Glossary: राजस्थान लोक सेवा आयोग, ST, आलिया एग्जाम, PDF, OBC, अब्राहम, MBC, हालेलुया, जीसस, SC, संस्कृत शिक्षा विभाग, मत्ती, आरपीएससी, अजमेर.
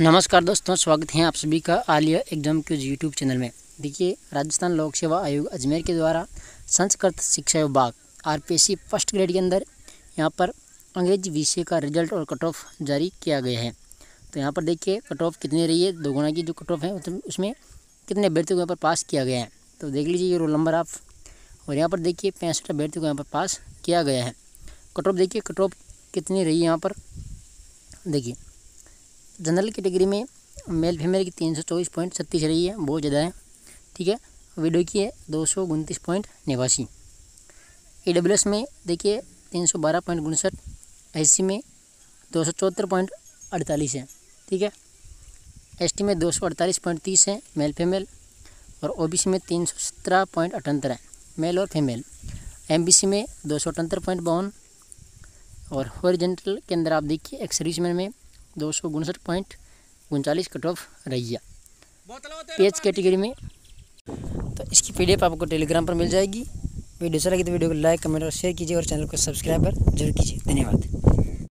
नमस्कार दोस्तों, स्वागत है आप सभी का आलिया एग्जाम के यूट्यूब चैनल में। देखिए, राजस्थान लोक सेवा आयोग अजमेर के द्वारा संस्कृत शिक्षा विभाग आरपीएससी फर्स्ट ग्रेड के अंदर यहाँ पर अंग्रेजी विषय का रिजल्ट और कट ऑफ जारी किया गया है। तो यहाँ पर देखिए कट ऑफ कितनी रही है, दोगुना की जो कट ऑफ है उसमें कितने अभ्यर्थियों को यहाँ पर पास किया गया है। तो देख लीजिए ये रोल नंबर आप, और यहाँ पर देखिए 65 अभ्यर्थियों को यहाँ पर पास किया गया है। कट ऑफ देखिए कट ऑफ कितनी रही है, यहाँ पर देखिए जनरल कैटेगरी में मेल फीमेल की 324.36 रही है, बहुत ज़्यादा है, ठीक है। विडो की है 229.89, AWS में देखिए 312.59, SC में 274.48 है, ठीक है। ST में 248.30 है मेल फीमेल, और OBC में 317.78 है मेल और फीमेल, MBC में 278.52, और हॉरिजेंटल के अंदर आप देखिए एक्स सर्विसमैन में 259.39 कट ऑफ रही है। पेज कैटेगरी में तो इसकी PDF आपको टेलीग्राम पर मिल जाएगी। वीडियो अच्छा लगे तो वीडियो को लाइक, कमेंट और शेयर कीजिए, और चैनल को सब्सक्राइब जरूर कीजिए। धन्यवाद।